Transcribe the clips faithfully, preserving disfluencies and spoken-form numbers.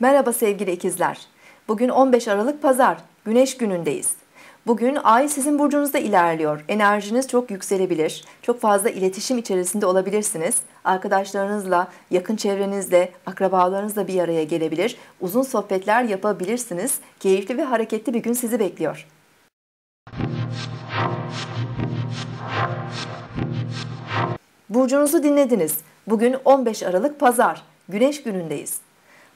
Merhaba sevgili ikizler. Bugün on beş Aralık Pazar, Güneş günündeyiz. Bugün Ay sizin burcunuzda ilerliyor. Enerjiniz çok yükselebilir. Çok fazla iletişim içerisinde olabilirsiniz. Arkadaşlarınızla, yakın çevrenizle, akrabalarınızla bir araya gelebilir. Uzun sohbetler yapabilirsiniz. Keyifli ve hareketli bir gün sizi bekliyor. Burcunuzu dinlediniz. Bugün on beş Aralık Pazar, Güneş günündeyiz.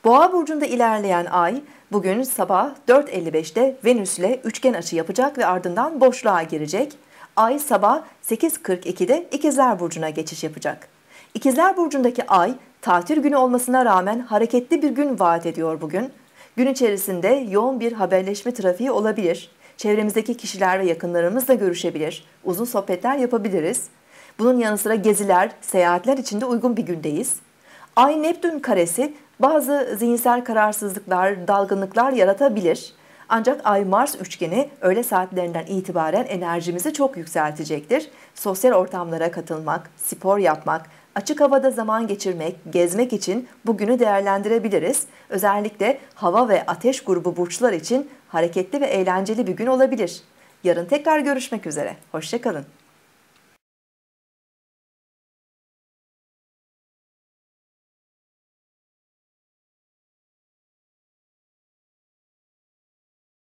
Boğa burcunda ilerleyen ay bugün sabah dört elli beşte Venüs ile üçgen açı yapacak ve ardından boşluğa girecek. Ay sabah sekiz kırk ikide İkizler burcuna geçiş yapacak. İkizler burcundaki ay tatil günü olmasına rağmen hareketli bir gün vaat ediyor bugün. Gün içerisinde yoğun bir haberleşme trafiği olabilir. Çevremizdeki kişiler ve yakınlarımızla görüşebilir. Uzun sohbetler yapabiliriz. Bunun yanı sıra geziler, seyahatler için de uygun bir gündeyiz. Ay Neptün karesi bazı zihinsel kararsızlıklar, dalgınlıklar yaratabilir. Ancak Ay-Mars üçgeni öğle saatlerinden itibaren enerjimizi çok yükseltecektir. Sosyal ortamlara katılmak, spor yapmak, açık havada zaman geçirmek, gezmek için bugünü değerlendirebiliriz. Özellikle hava ve ateş grubu burçlar için hareketli ve eğlenceli bir gün olabilir. Yarın tekrar görüşmek üzere. Hoşça kalın.